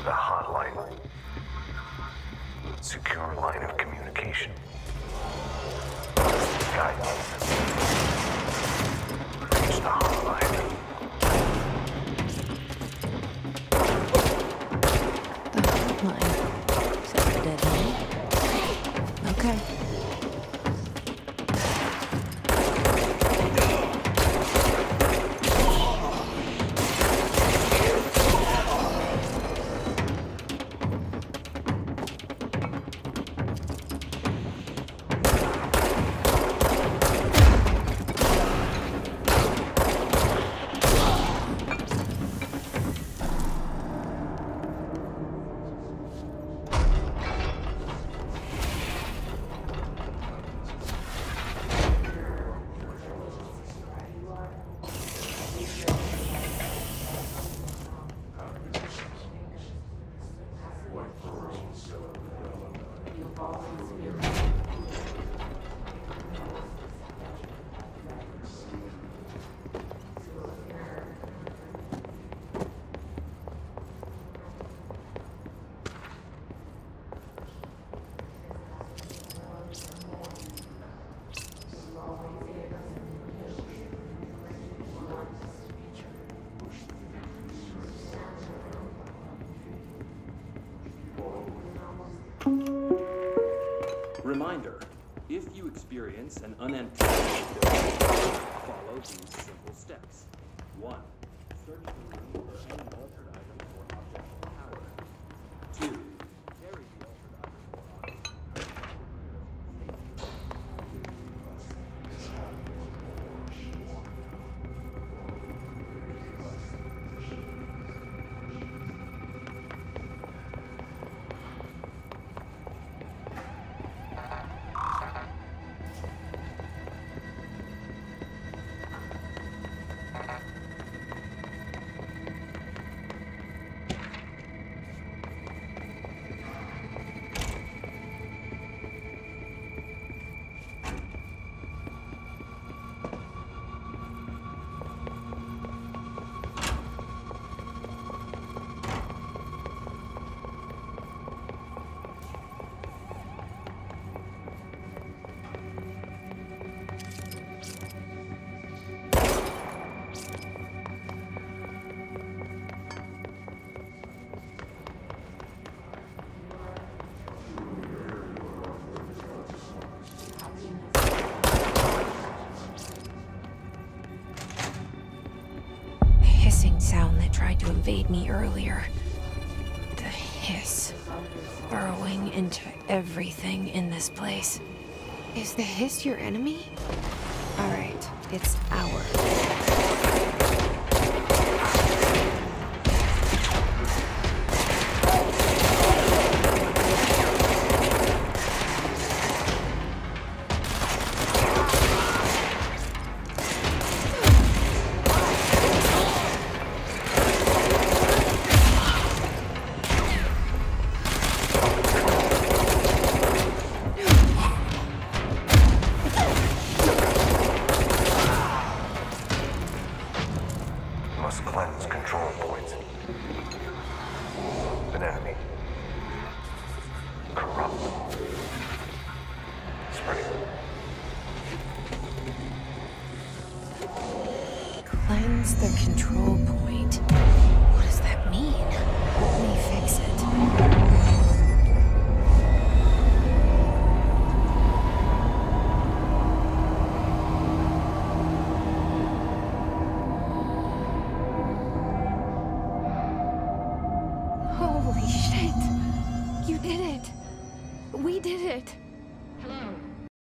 to the hotline. Secure line of communication. Guidance. Reach the hotline. The hotline. Is that a dead line? Okay. Reminder, if you experience an unanticipated failure, follow these simple steps. 1. Search the room for any altered item or object of power. 2. Carry the altered item or object of to invade me earlier. The hiss, burrowing into everything in this place. Is the hiss your enemy? All right, it's ours. Cleanse control points. An enemy. Corrupt. Spring. Cleanse the control point. What does that mean? Let me fix it. Holy shit! You did it! We did it! Hello.